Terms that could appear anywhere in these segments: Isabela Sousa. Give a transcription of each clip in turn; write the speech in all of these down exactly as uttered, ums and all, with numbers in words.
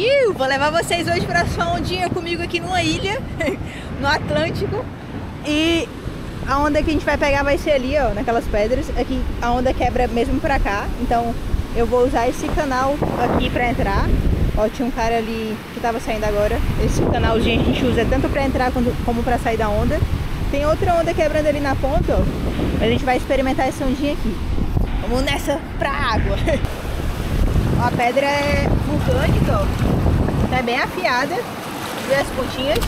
E vou levar vocês hoje para sua ondinha comigo aqui numa ilha, no Atlântico. E a onda que a gente vai pegar vai ser ali, ó, naquelas pedras. Aqui a onda quebra mesmo pra cá, então eu vou usar esse canal aqui pra entrar. Ó, tinha um cara ali que tava saindo agora. Esse canalzinho a gente usa tanto pra entrar como pra sair da onda. Tem outra onda quebrando ali na ponta, ó. Mas a gente vai experimentar essa ondinha aqui. Vamos nessa pra água. A pedra é vulcânica, ó. Tá bem afiada. Vê as pontinhas.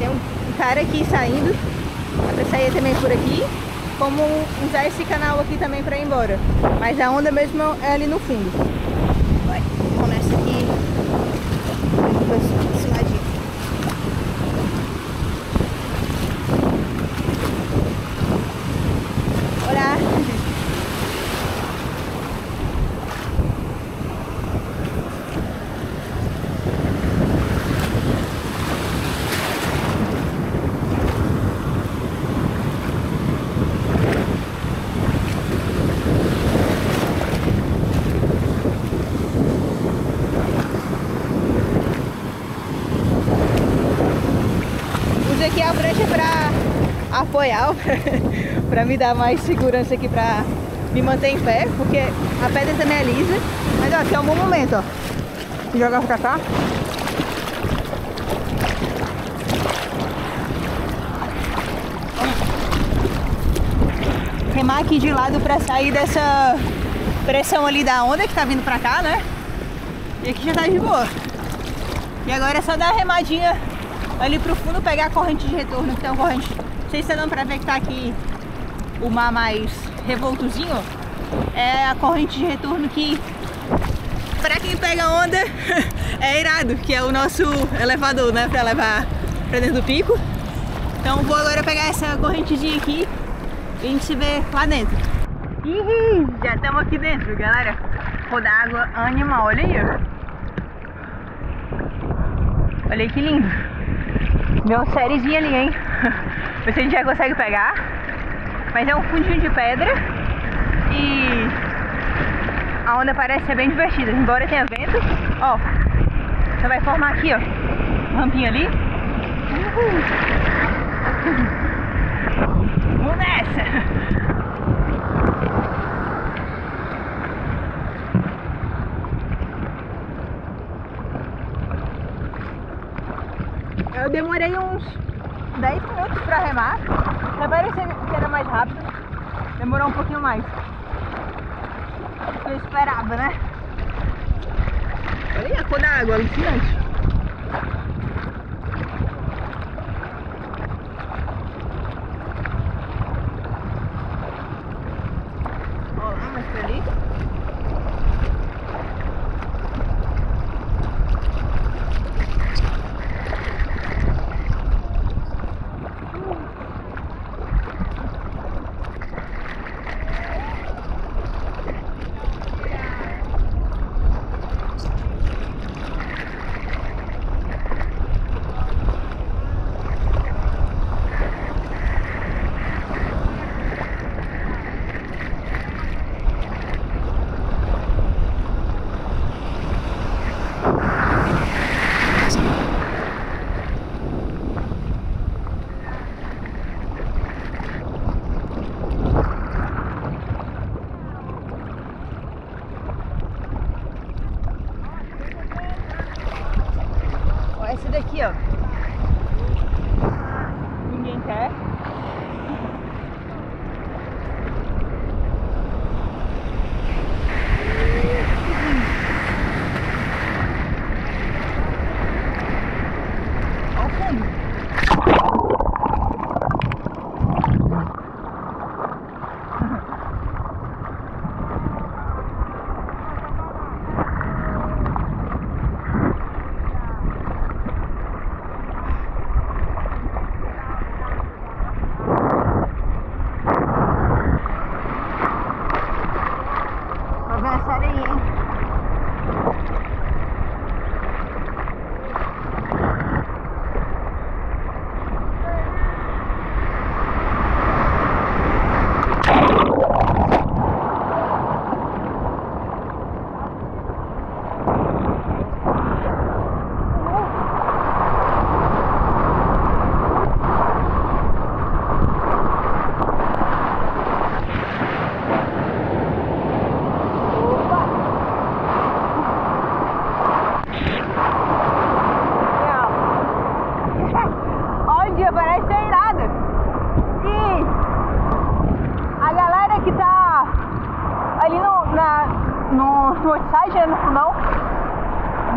Tem um cara aqui saindo. Dá pra sair também por aqui. Como usar esse canal aqui também pra ir embora. Mas a onda mesmo é ali no fundo. Vai, começa aqui. Esse ladinho. Aqui a prancha para apoiar, para me dar mais segurança aqui, para me manter em pé, porque a pedra também é lisa. Mas ó, aqui é um bom momento, ó, jogar pra cá. Remar aqui de lado para sair dessa pressão ali da onda que tá vindo pra cá, né? E aqui já tá de boa. E agora é só dar a remadinha ali pro fundo, pegar a corrente de retorno, que tem uma corrente, não sei se você não pra ver que tá aqui o mar mais revoltozinho, é a corrente de retorno que, pra quem pega onda, é irado, que é o nosso elevador, né, pra levar pra dentro do pico. Então vou agora pegar essa correntezinha aqui e a gente se vê lá dentro. Ih, já estamos aqui dentro, galera. Roda água animal, olha aí, ó. Olha aí que lindo. Deu uma sériezinha ali, hein? Ver se a gente já consegue pegar. Mas é um fundinho de pedra. E a onda parece ser bem divertida. Embora tenha vento, ó, você vai formar aqui, ó, rampinha ali. Uhul. Vamos nessa! Eu demorei uns dez minutos pra remar. Até parecia que era mais rápido. Demorou um pouquinho mais do que eu esperava, né? Olha a cor da água, alucinante. Olha, mas tá ali. Aqui, ó, ninguém quer. Olha o fundo.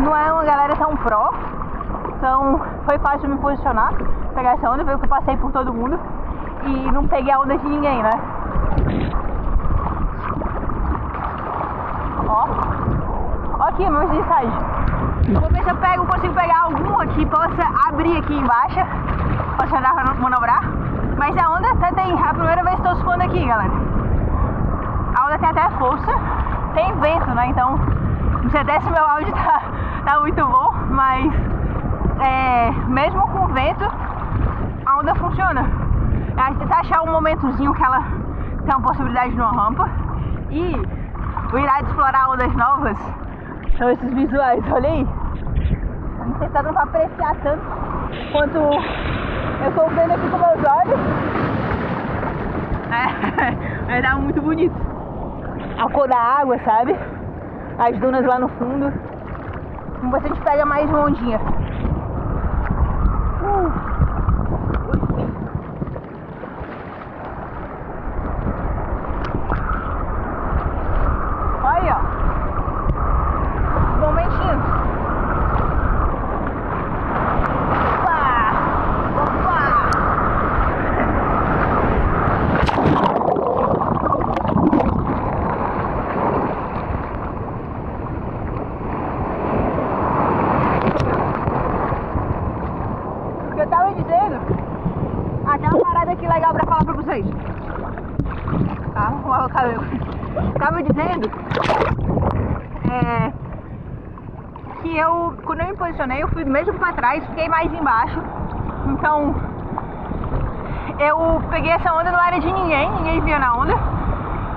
não é uma galera tão pró, então foi fácil de me posicionar, pegar essa onda, veio que eu passei por todo mundo e não peguei a onda de ninguém, né? Ó, ó aqui meus insights. Vou ver se eu pego, consigo pegar alguma que possa abrir aqui embaixo, possa andar pra manobrar. Mas a onda até tem, a primeira vez que estou surfando aqui, galera. A onda tem até força, tem vento, né? Então, não sei até se meu áudio tá, tá muito bom, mas é, mesmo com vento, a onda funciona. A gente tentar achar um momentozinho que ela tem uma possibilidade de uma rampa. E o irá de explorar ondas novas são esses visuais, olha aí. Não sei se dá pra apreciar tanto quanto eu estou vendo aqui com meus olhos. É, vai dar muito bonito. A cor da água, sabe? As dunas lá no fundo. Vamos ver se a gente pega mais uma ondinha. Uh. Tava dizendo é, que eu, quando eu me posicionei, eu fui mesmo pra trás, fiquei mais embaixo. Então eu peguei essa onda, não era de ninguém, ninguém vinha na onda.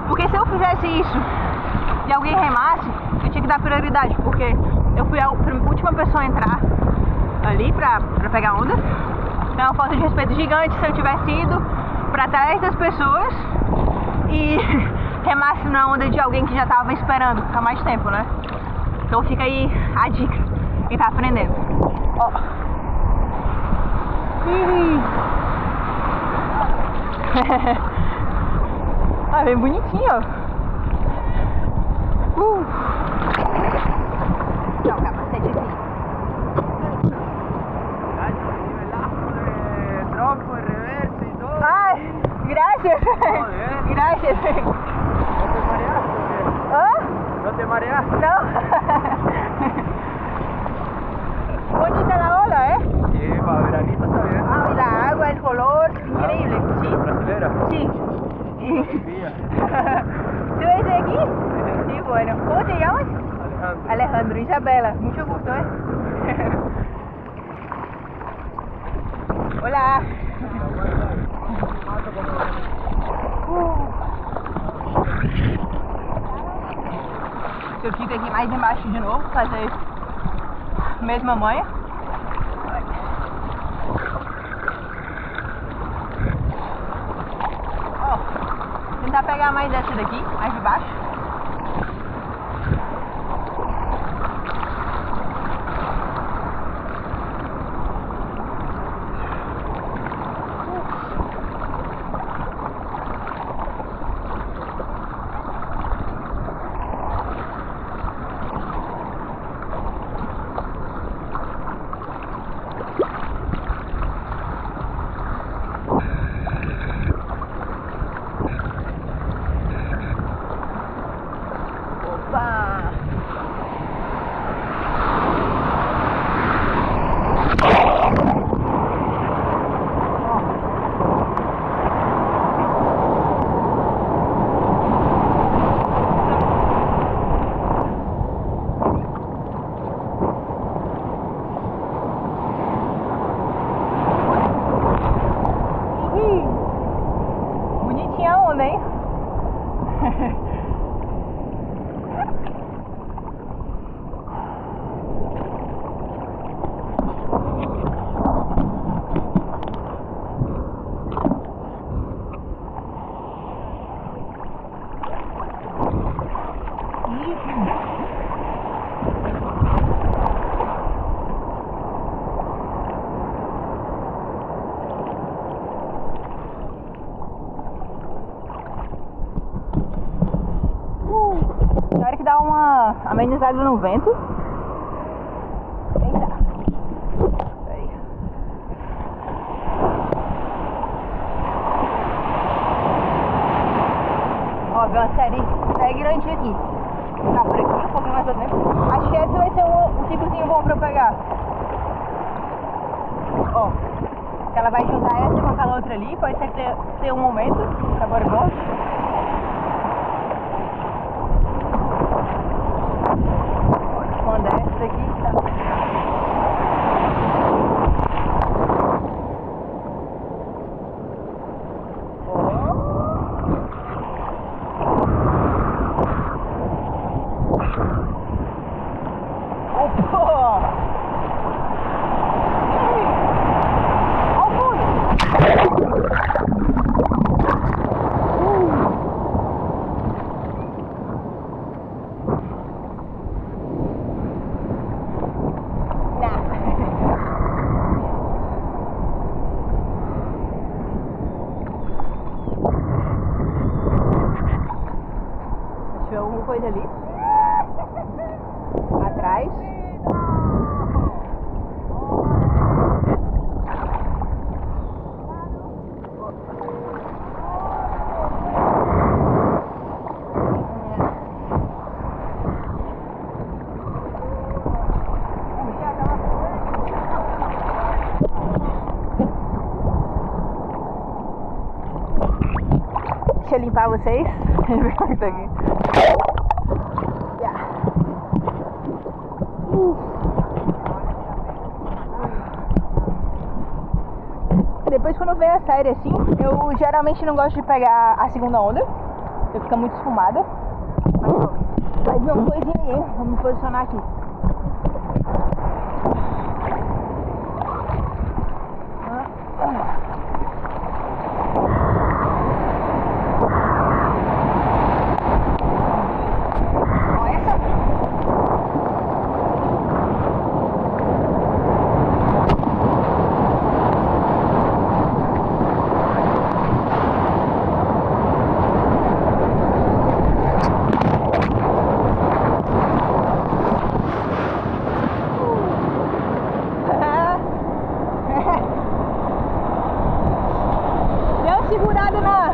Porque se eu fizesse isso e alguém remasse, eu tinha que dar prioridade, porque eu fui a última pessoa a entrar ali pra, pra pegar onda. Então é uma falta de respeito gigante se eu tivesse ido pra trás das pessoas e remasse na onda de alguém que já tava esperando ficar mais tempo, né? Então fica aí a dica, quem tá aprendendo. Ó. Ah, bem bonitinho, ó. Uh. Dá o capacete aqui. Ai, graças! Graças! Não te marear? Não. Bonita la ola, ¿eh? Sí, para veranito está bien. Ah, y la agua, el color, increíble. Ah, ¿sí? ¿Brasilera? Sí. ¿Tú eres de aquí? Sí. Sí, bueno. ¿Cómo te llamas? Alejandro. Alejandro, Isabela. Mucho gusto, ¿eh? Hola. Uh. Eu fico aqui mais embaixo de novo, fazer a mesma manha. Ó, tentar pegar mais essa daqui, mais de baixo. Amenizado no vento, bom pra pegar. Ó, ela vai juntar essa com aquela outra ali, pode ser ter, ter um momento, agora gosto. Quando é essa daqui, tá. Alguma coisa ali atrás. Deixa eu limpar vocês. Depois, quando vem a série assim, eu geralmente não gosto de pegar a segunda onda, eu fico muito esfumada. Mas não, uma coisinha aí, vou me posicionar aqui. Segurada na,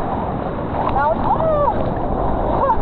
na outra. Oh!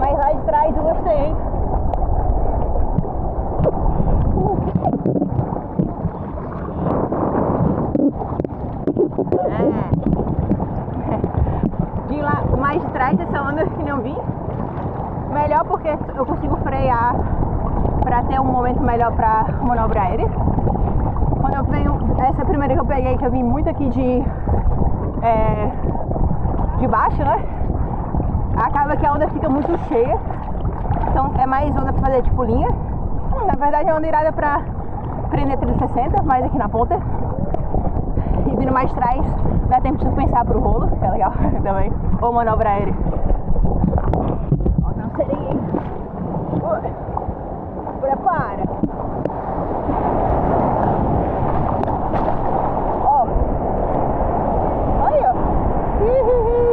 Mas lá de trás eu gostei, hein? É. De lá mais de trás dessa onda que não vi. Melhor porque eu consigo frear pra ter um momento melhor pra manobrar ele. Quando eu venho, essa primeira que eu peguei, que eu vim muito aqui de, é, de baixo, né? Acaba que a onda fica muito cheia, então é mais onda pra fazer tipo linha. Hum, na verdade é onda irada pra prender trezentos e sessenta, mais aqui na ponta. E vindo mais trás, dá tempo de pensar pro rolo, que é legal também. Ou manobrar ele. Ó, não serei, hein? Prepara! Ó! Olha! Hihihi!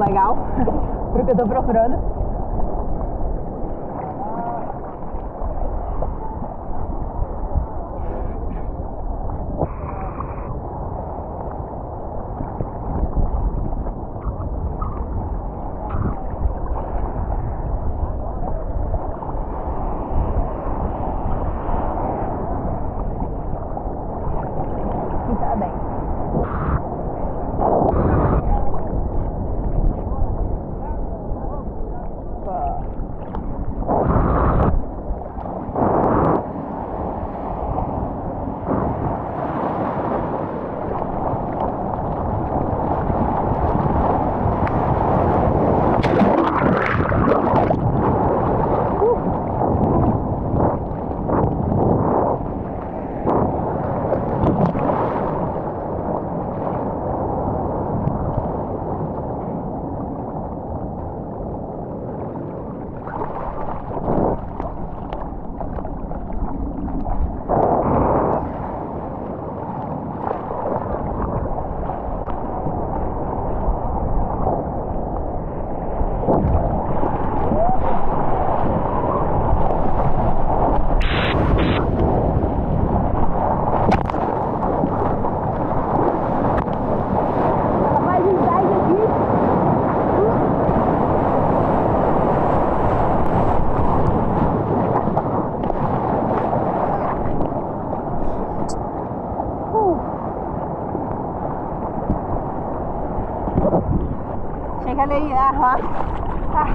legal, porque eu tô procurando. Chegando aí, ah, ah.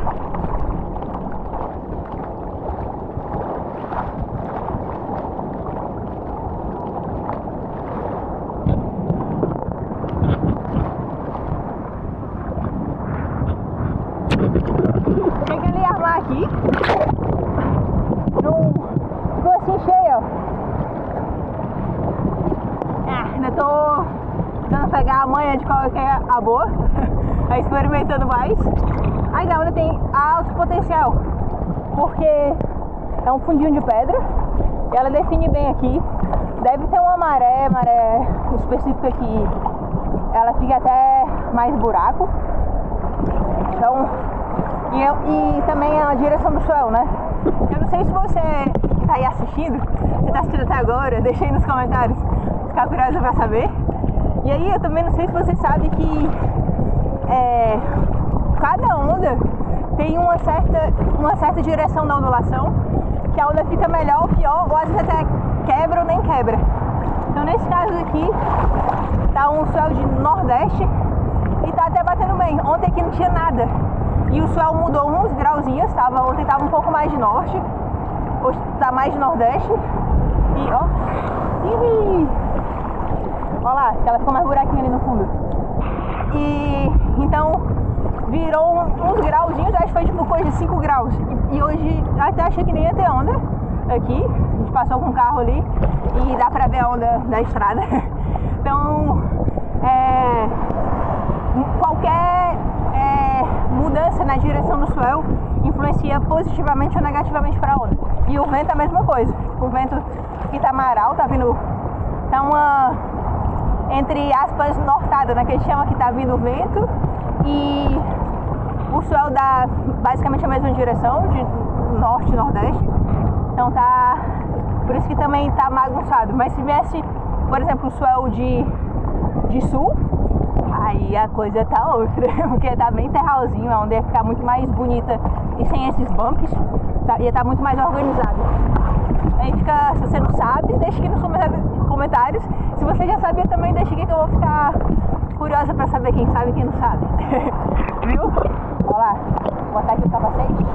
Pegar a manha de qual que é a boa, experimentando mais. Ainda onda tem alto potencial, porque é um fundinho de pedra e ela define bem aqui. Deve ter uma maré, maré específica que ela fica até mais buraco. Então, e, eu, e também a direção do sol, né? Eu não sei se você tá aí assistindo, você tá assistindo até agora, deixa aí nos comentários, ficar curiosa pra saber. E aí eu também não sei se você sabe que é, cada onda tem uma certa, uma certa direção da ondulação, que a onda fica melhor ou pior, ou às vezes até quebra ou nem quebra. Então nesse caso aqui tá um swell de nordeste e tá até batendo bem. Ontem aqui não tinha nada e o swell mudou uns grauzinhos, tava, ontem tava um pouco mais de norte, hoje tá mais de nordeste e ó... Ih, olha lá, que ela ficou mais buraquinho ali no fundo. E então virou uns grauzinhos, acho que foi tipo coisa de cinco graus. E, e hoje até achei que nem ia ter onda aqui. A gente passou com o carro ali e dá pra ver a onda da estrada. Então é, qualquer é, mudança na direção do swell influencia positivamente ou negativamente pra onda. E o vento é a mesma coisa. O vento que tá maral, tá vindo, tá uma... entre aspas, nortada, né, que a gente chama, que tá vindo o vento, e o swell dá basicamente a mesma direção, de norte e nordeste, então tá, por isso que também tá bagunçado. Mas se viesse, por exemplo, o swell de, de sul, aí a coisa tá outra, porque tá bem terralzinho, a onda ia ficar muito mais bonita e sem esses bumps, tá, ia tá muito mais organizado. Aí fica, se você não sabe, deixa aqui nos comentários. Se você já sabia também, deixa aqui que eu vou ficar curiosa pra saber quem sabe e quem não sabe. Viu? Olha lá, vou botar aqui o capacete.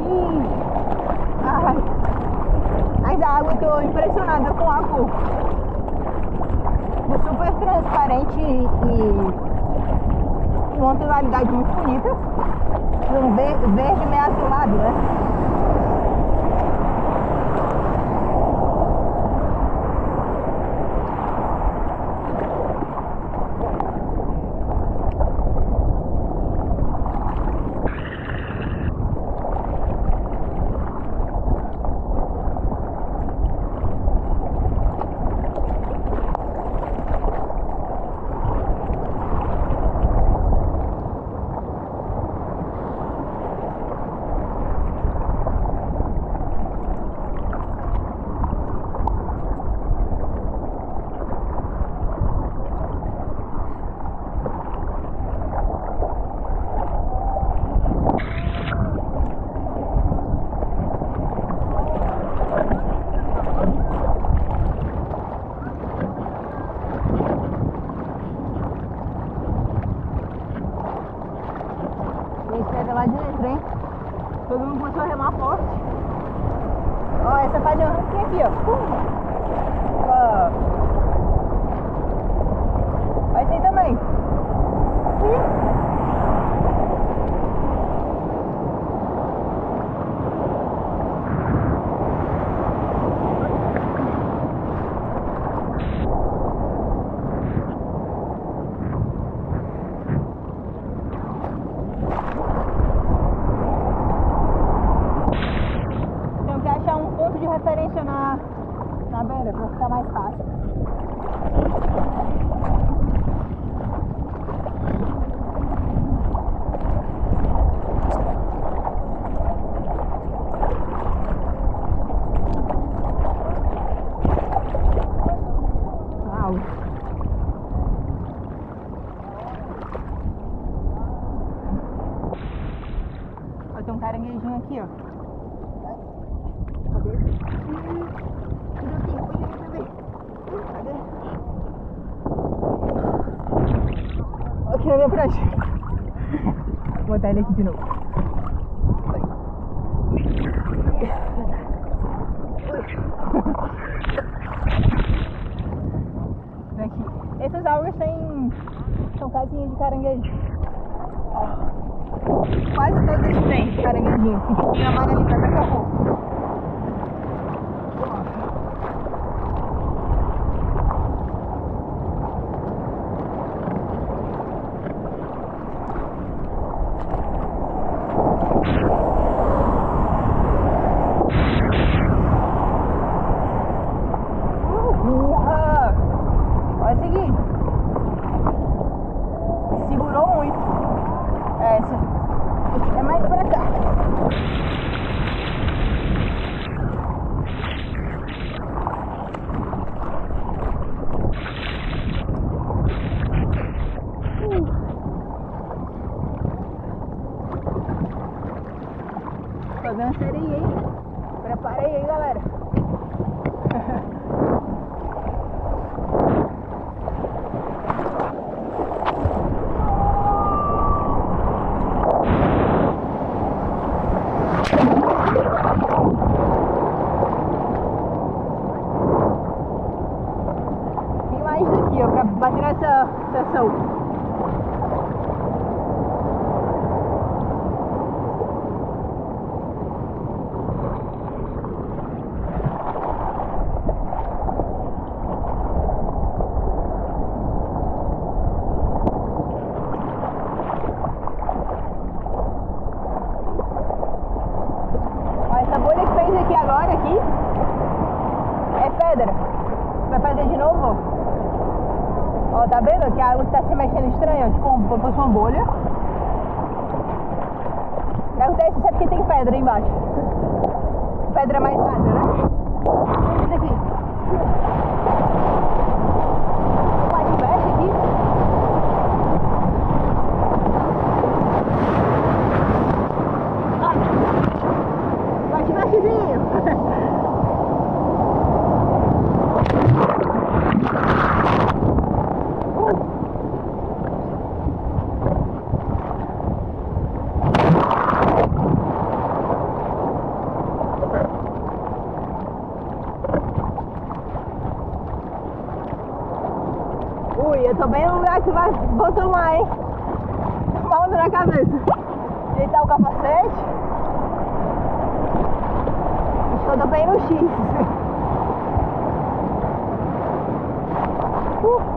Ih, ai, mas a água, eu tô impressionada com a água. Super transparente e, e uma tonalidade muito bonita. Um verde, verde meio azulado, né? aqui, ó. Ó. Vai sair também. Sim. Referência na, na beira, para ficar mais fácil. Uau! Ó, tem um caranguejinho aqui, ó. Aqui na minha prancha. Vou botar ele aqui de novo. Daqui. Essas algas têm... são casinhas de caranguejo. Quase todas têm caranguejinho. E a Magali tá até com uma sereia, hein? Preparei aí, galera. Tem mais daqui, ó, pra bater nessa sessão. Vai fazer de novo? Ó, tá vendo que a água tá se mexendo estranha, tipo como se fosse uma bolha. Não acontece, sabe que tem pedra aí embaixo. Pedra mais pedra, né? Olha isso aqui. Uma diversa aqui. Eu tô bem no lugar que vai botar lá, hein? Uma onda na cabeça. Deitar o capacete. Estou bem no X. Uh.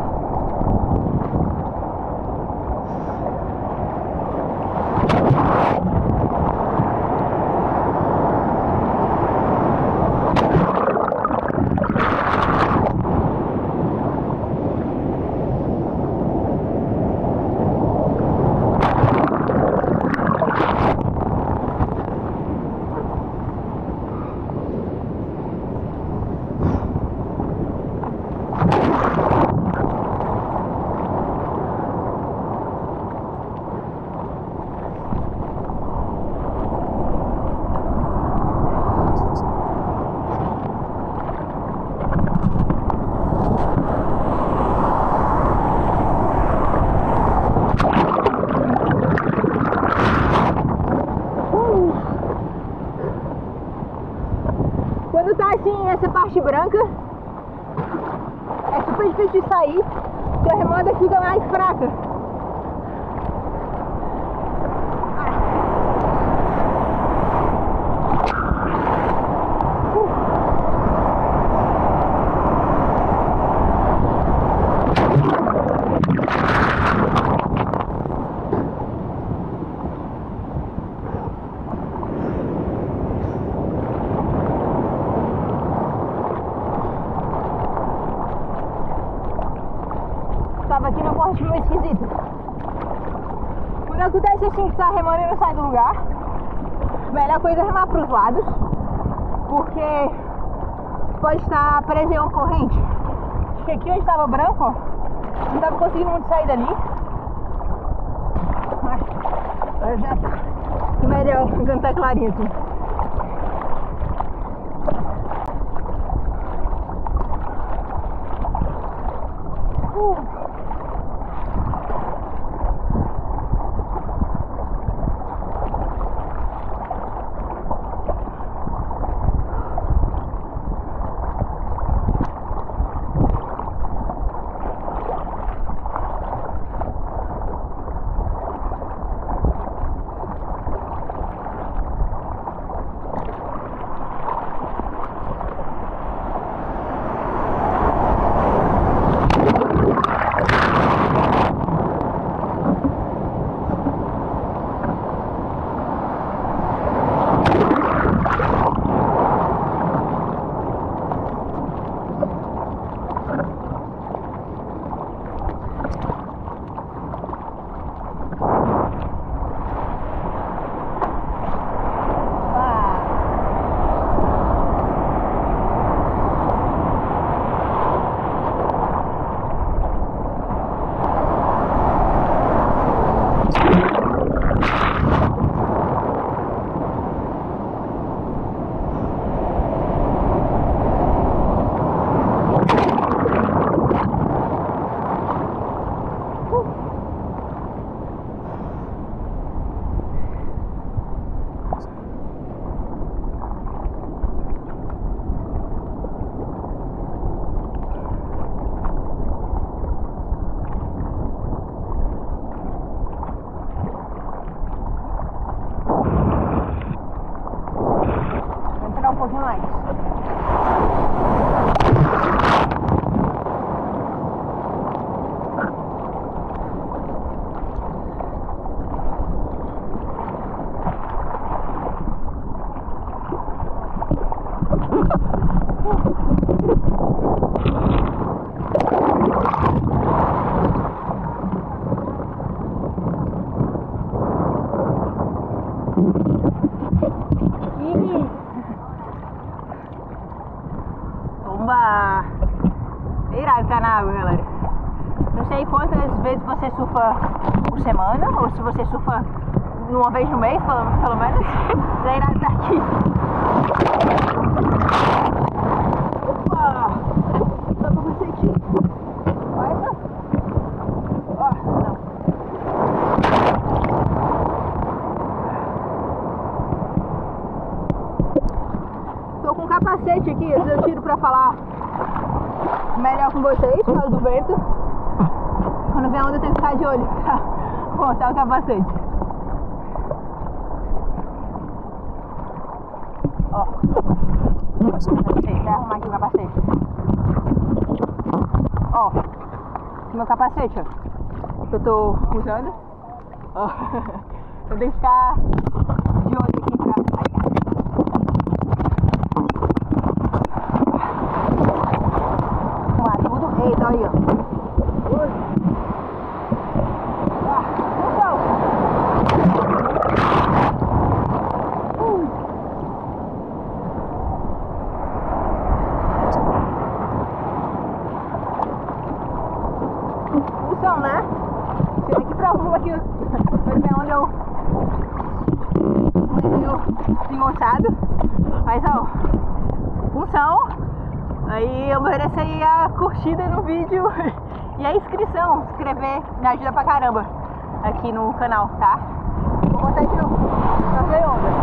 peixe branca é super difícil de sair, porque a remada fica mais fraca. Aqui no corte meio esquisito. Quando acontece assim, que tá remando e não sai do lugar, melhor coisa é remar para os lados, porque pode estar preso em uma corrente. Acho que aqui onde estava branco, ó, não estava conseguindo muito sair dali, mas agora já tá. E melhor cantar clarinho assim. uh. Tomba! É irado estar na água, galera. Não sei quantas vezes você surfa por semana, ou se você surfa uma vez no mês, pelo, pelo menos. É irado estar aqui. Opa! Dá pra você aqui. Olha só. Ó, não. Capacete aqui, eu tiro pra falar melhor com vocês, por causa do vento. Quando vem a onda eu tenho que ficar de olho pra cortar o capacete. Ó, vou arrumar aqui o capacete. Ó, meu capacete, ó, que eu tô usando. Ó, eu tenho que ficar de olho aqui pra... Aí, ó. Oi. Ah, então. Ui. Então, né? Chega aqui pra rua aqui. Foi bem onde eu... Meio engonçado. Mas, ó. Função. Aí eu mereço aí a curtida no vídeo e a inscrição, se inscrever, me ajuda pra caramba aqui no canal, tá? Vou botar de novo, fazer onda.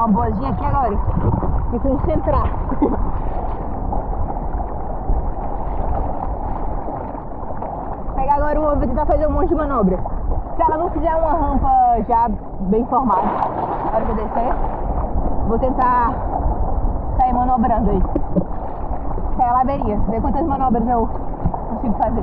uma bolinha aqui agora. Me concentrar. Pegar agora uma, vou tentar fazer um monte de manobra. Se ela não fizer uma rampa já bem formada, na hora que eu descer, vou tentar sair manobrando aí. Sair a laveria, ver quantas manobras eu consigo fazer.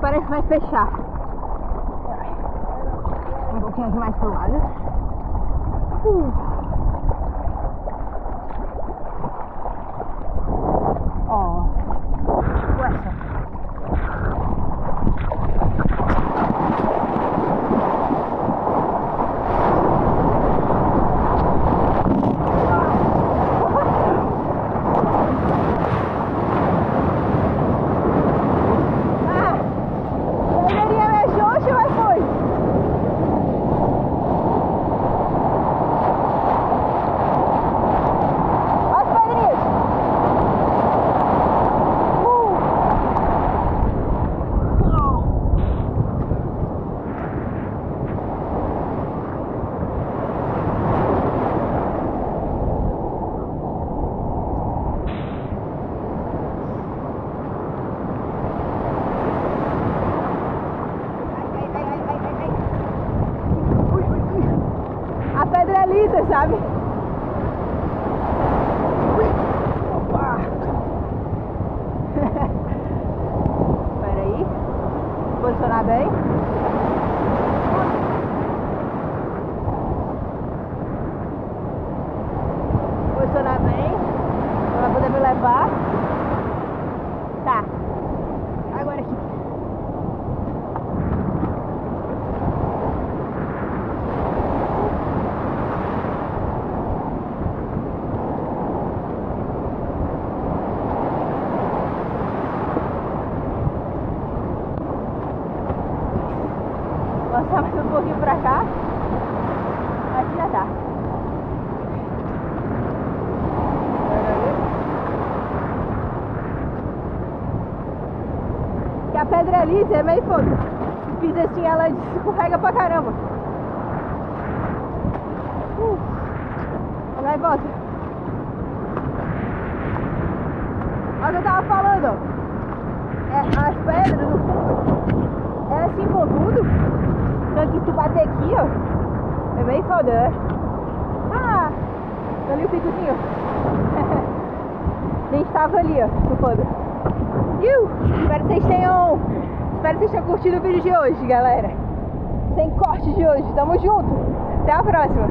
Parece que vai fechar. Um pouquinho aqui mais pro lado. Uh. Ó. Ué, só. Sabe? Opa! Espera aí. Posicionar bem. Posicionar bem. Ela vai poder me levar. Tá. Agora aqui. A pedra é lisa, é meio foda. Se fiz assim, ela escorrega pra caramba. Uh, vai e volta. Olha o que eu tava falando, ó. É, as pedras no fundo, é assim com tudo. Só que se tu bater aqui, ó, é meio foda, né? Ah, ali o picozinho. A gente tava ali, ó, no fundo. You. Espero que vocês tenham Espero que vocês tenham curtido o vídeo de hoje, galera. Sem corte de hoje, tamo junto. Até a próxima.